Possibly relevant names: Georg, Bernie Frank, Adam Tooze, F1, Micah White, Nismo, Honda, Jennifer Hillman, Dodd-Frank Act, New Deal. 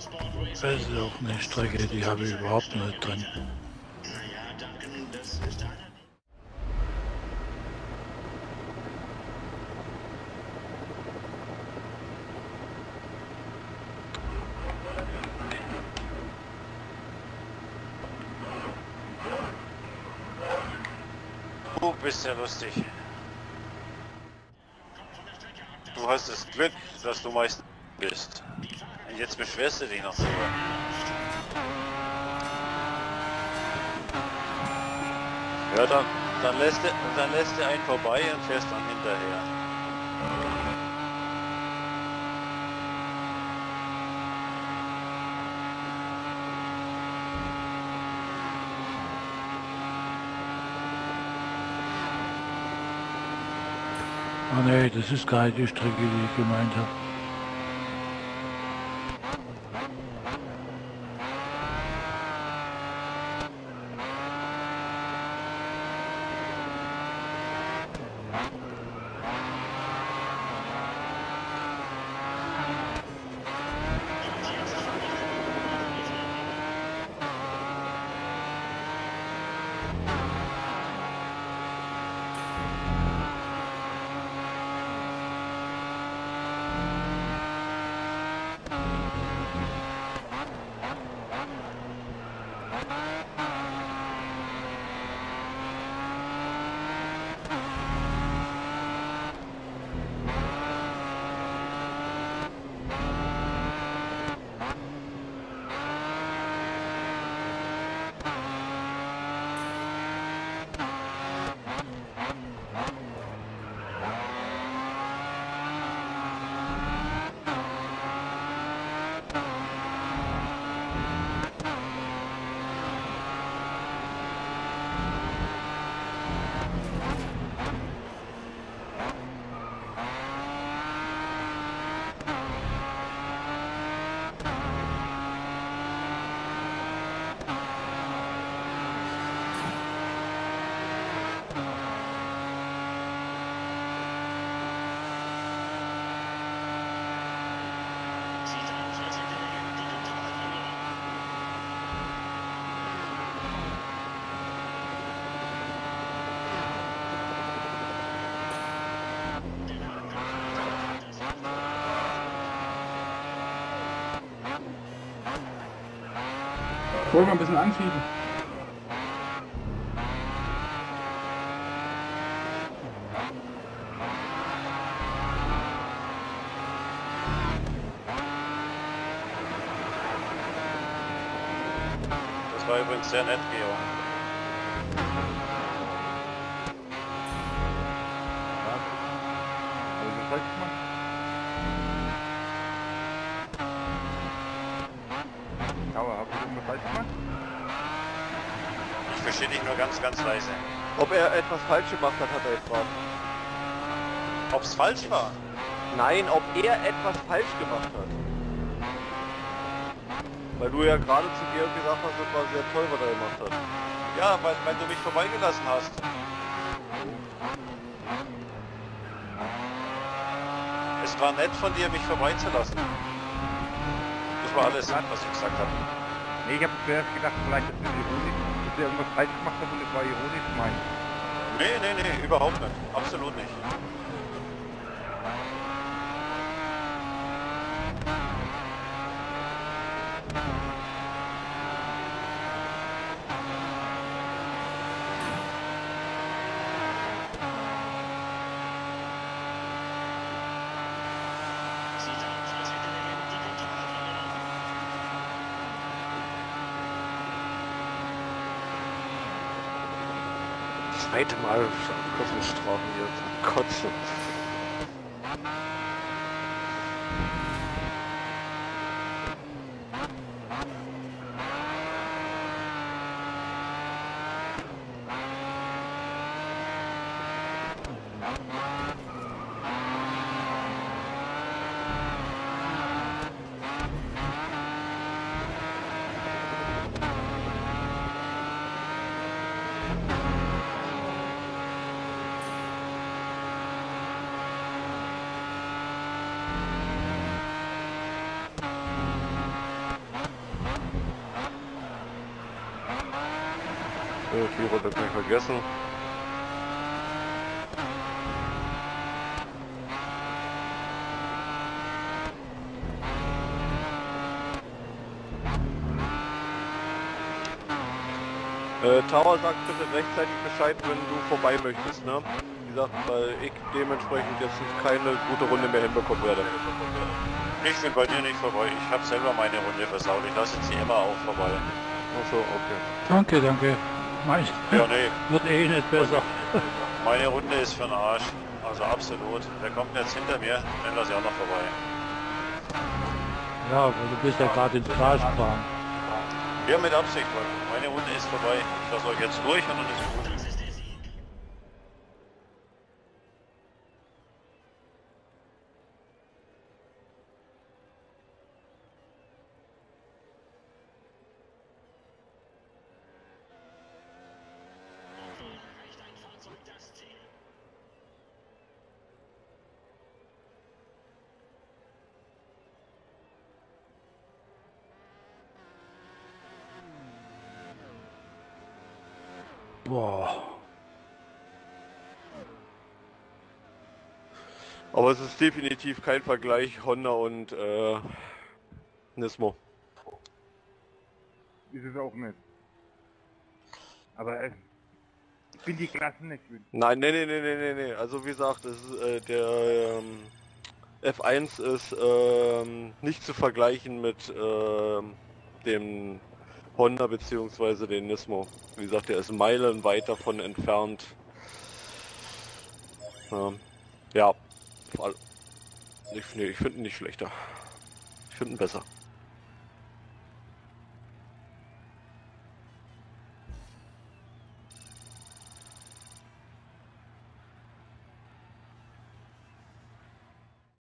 Das ist auch eine Strecke, die habe ich überhaupt nicht drin. Du bist ja lustig. Du hast das Glück, dass du Meister bist. Und jetzt beschwerst du dich noch so. Ja, dann lässt du einen vorbei und fährst dann hinterher. Oh ne, das ist gar nicht die Strecke, die ich gemeint habe. Wollen wir ein bisschen anschieben? Das war übrigens sehr nett, Georg. Ich verstehe dich nur ganz, ganz leise. Ob er etwas falsch gemacht hat, hat er gefragt. Ob es falsch war? Nein, ob er etwas falsch gemacht hat. Weil du ja gerade zu Georg gesagt hast, das war sehr toll, was er gemacht hat. Ja, weil du mich vorbeigelassen hast. Es war nett von dir, mich vorbeizulassen. Das war alles nett, was ich gesagt habe. Ich habe zuerst gedacht, vielleicht ist das ironisch, dass er irgendwas falsch gemacht hat und es war ironisch gemeint. Nee, überhaupt nicht. Absolut nicht. Zweite Mal auf Kurvenstraßen hier zum Kotzen. irgendwie runter, kann ich vergessen. Tower sagt bitte rechtzeitig Bescheid, wenn du vorbei möchtest, ne? Wie gesagt, weil ich dementsprechend jetzt keine gute Runde mehr hinbekommen werde. Ich bin bei dir nicht vorbei, ich habe selber meine Runde versaut, ich lasse sie immer auch vorbei. Achso, okay. Danke, danke. Mein ja, nee. Wird eh nicht besser. Meine Runde ist für den Arsch, also absolut. Wer kommt jetzt hinter mir, dann lass ich auch noch vorbei. Ja, aber du bist ja gerade in Straßenbahn. Ja, mit Absicht, meine Runde ist vorbei. Ich lasse euch jetzt durch und dann ist es gut. Boah. Aber es ist definitiv kein Vergleich Honda und Nismo. Ist es auch nicht. Aber ich bin die Klassen nicht mit. Nein, nee. Also wie gesagt, es ist, der F1 ist nicht zu vergleichen mit dem Honda bzw. den Nismo. Wie gesagt, der ist Meilen weit davon entfernt. Ja, ich finde ihn nicht schlechter. Ich finde ihn besser.